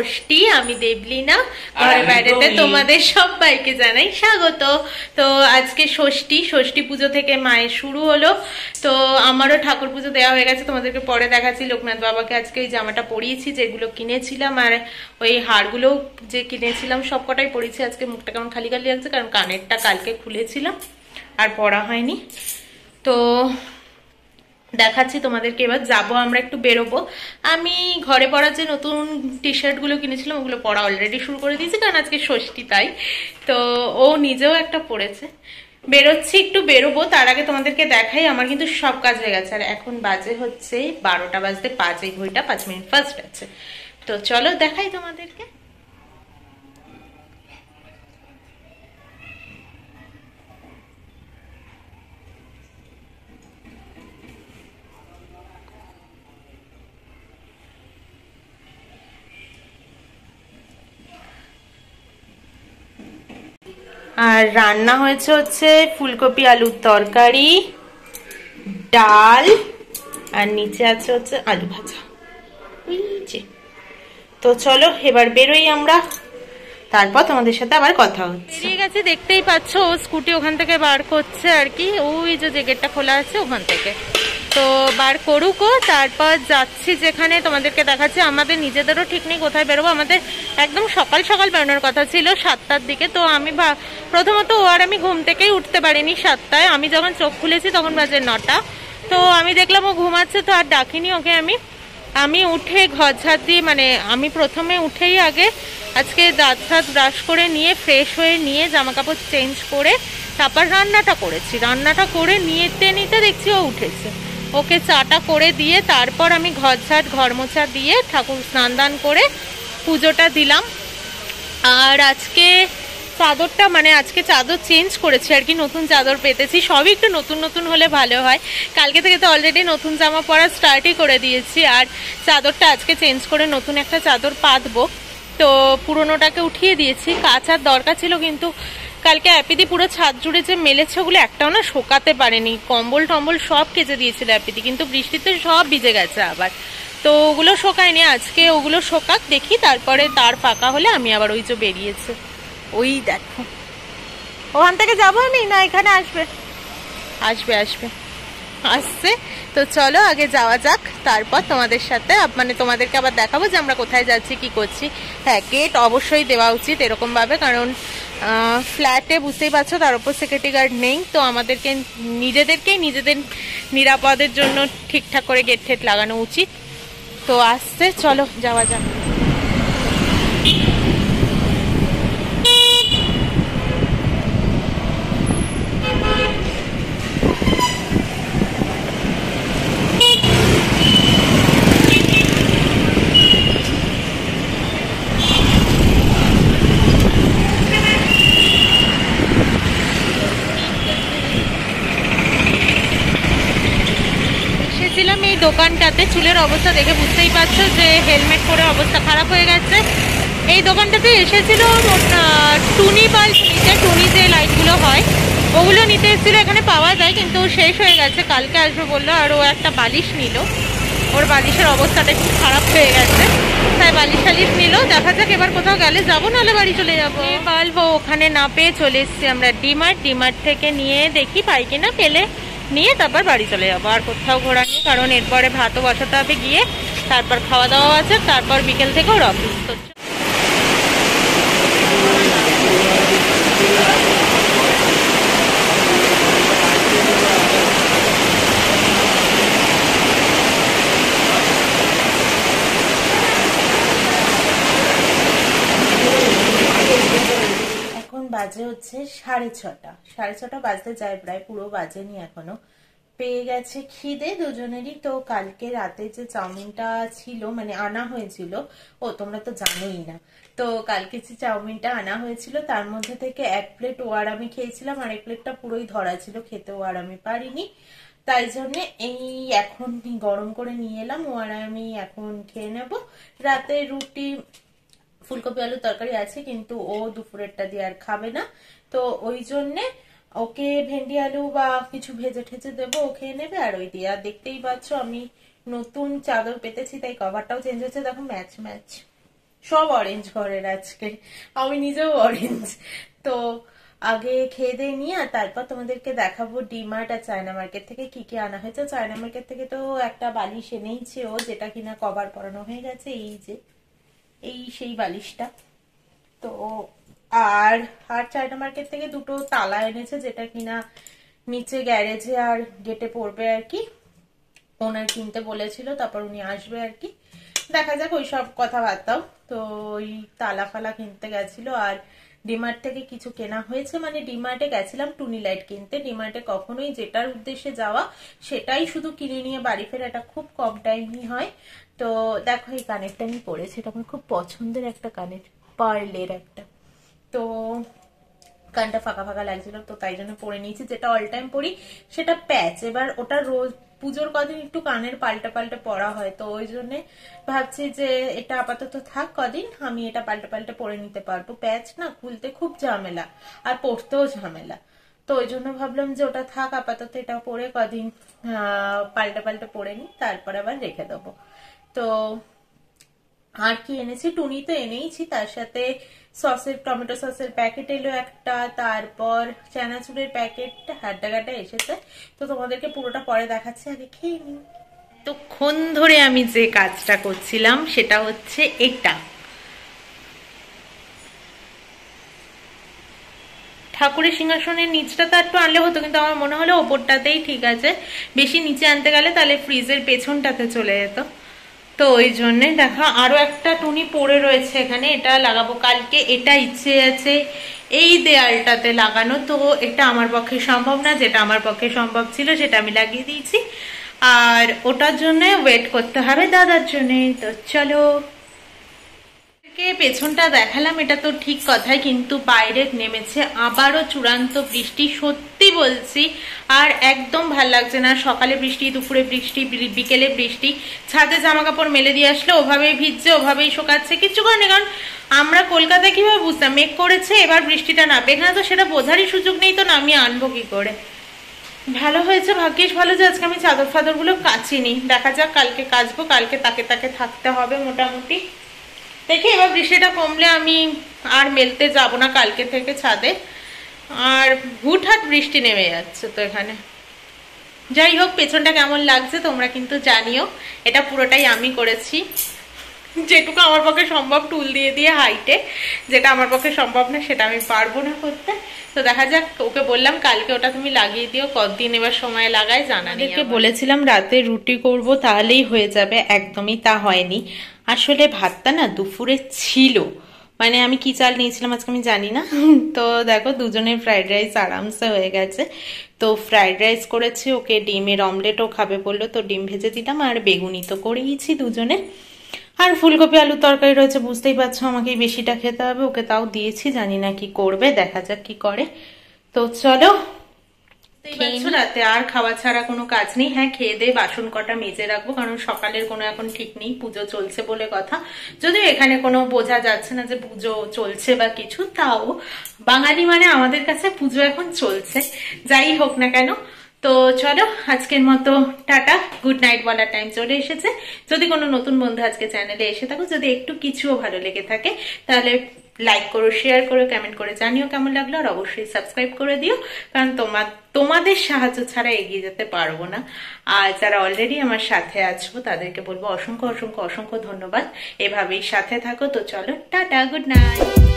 ষষ্ঠী আমি দেবলীনা ঘরে বাইরেতে তোমাদের সবাইকে জানাই স্বাগত। তো আজকে ষষ্ঠী, ষষ্ঠী পুজো থেকে মায়ের শুরু হলো। তো আমারও ঠাকুর পুজো দেওয়া হয়ে গেছে, তোমাদেরকে পরে দেখাচ্ছি। লোকনাথ বাবাকে আজকে ওই জামাটা পরিয়েছি যেগুলো কিনেছিলাম, আর ওই হাড়গুলোও যে কিনেছিলাম সব কটাই পরিয়েছি। আজকে মুখটা কেমন খালি খালি লাগছে, কারণ কানেরটা কালকে খুলেছিলাম আর পরা হয়নি। তো দেখাচ্ছি তোমাদেরকে। এবার যাবো আমরা, একটু বেরোবো। আমি ঘরে পরার যে নতুন টি শার্টগুলো কিনেছিলাম ওগুলো পরা অলরেডি শুরু করে দিয়েছি, কারণ আজকে ষষ্ঠী তাই। তো ও নিজেও একটা পরেছে। বেরোচ্ছি, একটু বেরোবো। তার আগে তোমাদেরকে দেখাই আমার কিন্তু সব কাজ হয়ে গেছে। আর এখন বাজে হচ্ছে 12টা বাজতে 5, এই ঘড়িটা 5 মিনিট ফার্স্ট আছে। তো চলো দেখাই তোমাদেরকে। আর রান্না হয়েছে হচ্ছে ফুলকপি আলুর তরকারি, ডাল, আর নিচে আছে হচ্ছে আলু ভাজা। তো চলো এবার বেরোই আমরা, তারপর তোমাদের সাথে আবার কথা হচ্ছে। ঠিক আছে, দেখতেই পাচ্ছ ও স্কুটি ওখান থেকে বার করছে আর কি, ওই যে গেটটা খোলা আছে ওখান থেকে। তো বার করুক, তারপর যাচ্ছি যেখানে তোমাদেরকে দেখাচ্ছি। আমাদের নিজেদেরও ঠিক নেই কোথায় বেরোবো। আমাদের একদম সকাল সকাল বেরোনোর কথা ছিল 7টার দিকে। তো আমি প্রথমত ও আর আমি ঘুম থেকেই উঠতে পারিনি 7টায়। আমি যখন চোখ খুলেছি তখন বাজে 9টা। তো আমি দেখলাম ও ঘুমাচ্ছে, তো আর ডাকিনি ওকে। আমি উঠে ঘর ঝাঁট দিয়ে, মানে আমি প্রথমে উঠেই আগে আজকে দাঁত ফাঁত ব্রাশ করে নিয়ে ফ্রেশ হয়ে নিয়ে জামা কাপড় চেঞ্জ করে তারপর রান্নাটা করেছি। রান্নাটা করে নিতে নিতে দেখছি ও উঠেছে। ওকে চাটা করে দিয়ে তারপর আমি ঘর ঝাঁট ঘর মোছা দিয়ে ঠাকুর স্নান দান করে পুজোটা দিলাম। আর আজকে চাদরটা, মানে আজকে চাদর চেঞ্জ করেছি আর কি, নতুন চাদর পেতেছি। সবই একটু নতুন নতুন হলে ভালো হয়। কালকে থেকে তো অলরেডি নতুন জামা পরা স্টার্টই করে দিয়েছি, আর চাদরটা আজকে চেঞ্জ করে নতুন একটা চাদর পাতবো। তো পুরোনোটাকে উঠিয়ে দিয়েছি, কাচার দরকার ছিল। কিন্তু কালকে অ্যাপিদি পুরো ছাদ জুড়ে যে মেলেছে ওগুলো একটাও না শোকাতে পারেনি। কম্বল টম্বল সব কেচে দিয়েছিল অ্যাপিদি, কিন্তু বৃষ্টিতে সব ভিজে গেছে আবার। তো ওগুলো শোকায়নি, আজকে ওগুলো শোকাক দেখি, তারপরে তার ফাঁকা হলে আমি আবার ওই যে বেরিয়েছে ওই দেখো ওখান থেকে যাবো আমি, না এখানে আসবে আসবে আসবে আসছে। তো চলো আগে যাওয়া যাক, তারপর তোমাদের সাথে মানে তোমাদেরকে আবার দেখাবো যে আমরা কোথায় যাচ্ছি কি করছি। হ্যাঁ, গেট অবশ্যই দেওয়া উচিত এরকমভাবে, কারণ ফ্ল্যাটে বুঝতেই পারছো তার উপর সিকিউরিটি গার্ড নেই। তো আমাদেরকে নিজেদের নিরাপদের জন্য ঠিকঠাক করে গেট ঠেট লাগানো উচিত। তো আসছে, চলো যাওয়া যাক। দোকানটাতে চুলের অবস্থা দেখে বুঝতেই পারছো যে হেলমেট পরে অবস্থা খারাপ হয়ে গেছে। এই দোকানটাতে এসেছিল টুনি বাল্ব নিতে, টুনি যে লাইটগুলো হয় ওগুলো নিতে এসেছিলো। এখানে পাওয়া যায় কিন্তু শেষ হয়ে গেছে, কালকে আসবে বললো। আর ও একটা বালিশ নিল, ওর বালিশের অবস্থাটা একটু খারাপ হয়ে গেছে তাই বালিশ টালিশ নিল। দেখা যাক এবার কোথাও গেলে যাবো, নাহলে বাড়ি চলে যাবো। বাল্ব ওখানে না পেয়ে চলে এসেছি আমরা ডিমার্ট থেকে নিয়ে দেখি পাই কিনা, পেলে নিয়ে তারপর বাড়ি চলে যাবো। আর কোথাও ঘোরা নেই, কারণ এরপরে ভাতও বসাতে হবে গিয়ে, তারপর খাওয়া দাওয়া আছে, তারপর বিকেল থেকে ওর অফিস। বাজে হচ্ছে 6:30, 6:30 বাজতে যায় প্রায়, পুরো বাজেনি এখনো। পেয়ে গেছে খিদে দুজনেরই। তো কালকে রাতে যে চাউমিনটা ছিল, মানে আনা হয়েছিল, ও তোমরা তো জানোই না, তো কালকে যে চাউমিনটা আনা হয়েছিল তার মধ্যে থেকে 1 প্লেট ও আর আমি খেয়েছিলাম, আর 1 প্লেটটা পুরোই ধরা ছিল, খেতে ও আর আমি পারিনি। তাই জন্যে এই এখন গরম করে নিয়ে এলাম, ও আর আমি এখন খেয়ে নেব। রাতে রুটি ফুলকপি আলু তরকারি আছে, কিন্তু ও দুপুরেরটা দিয়ে আর খাবে না। তো ওই জন্যে ওকে ভেন্ডি আলু বা কিছু ভেজে ঠেজে দেবো, ও খেয়ে নেবে। আর ওই দিয়ে আর দেখতেই পাচ্ছ আমি নতুন চাদর পেতেছি, তাই কভারটাও চেঞ্জ হচ্ছে, দেখো ম্যাচ ম্যাচ। सब ऑरेंज घर आज के निजे ऑरेंज तो आगे खेये दिए निये तारपर तोमादेरके देखाबो डीमार्ट और चायना मार्केट थेके कि कि आना हयेछे। चायना मार्केट थेके तो एकटा बालिश एनेइछे ओ जेटा किना कभार परानो हये गेछे एई जे एई सेई बालिशटा तो आर चायना मार्केट थेके दुटो ताला एनेछे जेटा किना नीचे ग्यारेजे और गेटे पड़बे आर कि ओनार किनते बोलेछिलो तारपर उनि आसबे आर कि देखा जाक ओई सब कथाबार्ताओ तो ओई ताला फाला किनते गेछिलो आर डीमार्ट थेके किछु केना हयेछे माने डीमार्टे गेछिलाम टुनी लाइट किनते। डीमार्टे कखनोई जेटार उद्देश्ये जावा सेटाई शुधु किने निये बाड़ी फेराटा खूब कम टाइमई हय। तो देखो एई कानेरटा आमि परेछि एटा आमार खूब पछंदेर एकटा कानेर पार्लेर एकटा तो कानटा फाका फाका लागছিল তো তাই জন্য পরে নিয়েছি যেটা অল টাইম পরি সেটা প্যাচ। এবার ওটা রোজ পূজোর কদিন একটু কানের পাল্টা পাল্টা পরা হয় তো ওই জন্য ভাবছি যে এটা আপাতত থাক কদিন আমি এটা পাল্টা পাল্টা পরে নিতে পারবো। প্যাচ না খুলতে খুব ঝামেলা আর পরতেও ঝামেলা তো ওই জন্য ভাবলাম যে ওটা থাক আপাতত এটা পরে কদিন পাল্টা পাল্টা পরে নি তারপর আবার রেখে দেব। তো আর কি এনেছি টুনি তো এনেইছি তার সাথে সসের টমেটো সসের প্যাকেট এলো একটা তারপর চানাচুরের প্যাকেট হাড্ডাগাটা এসেছে তো তোমাদেরকে পুরোটা পরে দেখাচ্ছি আগে খেয়ে নি। তখন ধরে আমি যে কাজটা করছিলাম সেটা হচ্ছে এটা ঠাকুরের সিংহাসনের নিচটা তো একটু আনলে হতো কিন্তু আমার মনে হলো ওপরটাতেই ঠিক আছে বেশি নিচে আনতে গেলে তাহলে ফ্রিজের পেছনটাতে চলে যেত তো ওই জন্য দেখা আরো একটা টুনি পড়ে রয়েছে এখানে এটা লাগাবো কালকে এটা ইচ্ছে আছে এই দেয়ালটাতে লাগানো তো এটা আমার পক্ষে সম্ভব না যেটা আমার পক্ষে সম্ভব ছিল সেটা আমি লাগিয়ে দিয়েছি আর ওটার জন্য ওয়েট করতে হবে দাদার জন্য। তো চলো পেছনটা দেখালাম এটা তো ঠিক কথা কিন্তু বাইরে নেমেছে আবারও চূড়ান্ত বৃষ্টি সত্যি বলছি আর একদম ভাল লাগছে না। সকালে বৃষ্টি দুপুরে বৃষ্টি বিকেলে বৃষ্টি ছাদে জামা কাপড় মেলে দিয়ে আসলে ওভাবেই ভিজছে ওভাবেই শোকাচ্ছে কিছু করে না কারণ আমরা কলকাতায় কিভাবে বুঝতাম মেঘ করেছে এবার বৃষ্টিটা নামবে এখানে তো সেটা বোঝারই সুযোগ নেই তো নামিয়ে আনবো কি করে। ভালো হয়েছে ভাগ্যিস ভালো যে আজকে আমি চাদর ফাদরগুলো কাচিনি দেখা যাক কালকে কাচবো কালকে তাকে তাকে থাকতে হবে মোটামুটি দেখি এবার বৃষ্টিটা কমলে আমি আর মেলতে যাব না কালকে থেকে ছাদে আর হুটহাট বৃষ্টি নেমে যাচ্ছে তো এখানে যাই হোক পেছনটা কেমন লাগছে তোমরা কিন্তু জানিও এটা পুরোটাই আমি করেছি যেটুকু আমার পক্ষে সম্ভব টুল দিয়ে দিয়ে হাইটে যেটা আমার পক্ষে সম্ভব না সেটা আমি পারবো না করতে তো দেখা যাক ওকে বললাম কালকে ওটা তুমি লাগিয়ে দিও কতদিন এবার সময় লাগায় জানা নেই ওকে বলেছিলাম রাতে রুটি করব তাহলেই হয়ে যাবে একদমই তা হয়নি আসলে ভাতটা না দুপুরে ছিল মানে আমি কি চাল নিয়েছিলাম আজকে আমি জানি না তো দেখো দুজনের ফ্রাইড রাইস আরামসে হয়ে গেছে তো ফ্রাইড রাইস করেছি ওকে ডিমের অমলেটও খাবে বললো তো ডিম ভেজে দিলাম আর বেগুনি তো করেইছি দুজনে আর ফুলকপি আলু তরকারি রয়েছে বুঝতেই পারছো আমাকে বেশিটা খেতে হবে ওকে তাও দিয়েছি জানি না কি করবে দেখা যাক কি করে। তো চলো রাতে আর খাওয়া ছাড়া কোনো কাজ নেই হ্যাঁ খেয়ে দিয়ে বাসন কটা মেজে রাখবো কারণ সকালের কোনো এখন ঠিক নেই পুজো চলছে বলে কথা যদিও এখানে কোনো বোঝা যাচ্ছে না যে পুজো চলছে বা কিছু তাও বাঙালি মানে আমাদের কাছে পুজো এখন চলছে যাই হোক না কেন। তো চলো আজকের মতো টাটা গুড নাইট বলার টাইম চলে এসেছে। যদি কোনো নতুন বন্ধু আজকে চ্যানেলে এসে থাকো যদি একটু কিছুও ভালো লেগে থাকে তাহলে লাইক করো শেয়ার করো কমেন্ট করে জানিও কেমন লাগলো আর অবশ্যই সাবস্ক্রাইব করে দিও কারণ তোমাদের সাহায্য ছাড়া এগিয়ে যেতে পারবো না আর যারা অলরেডি আমার সাথে আছো তাদেরকে বলবো অসংখ্য অসংখ্য অসংখ্য ধন্যবাদ এভাবেই সাথে থাকো। তো চলো টাটা গুড নাইট।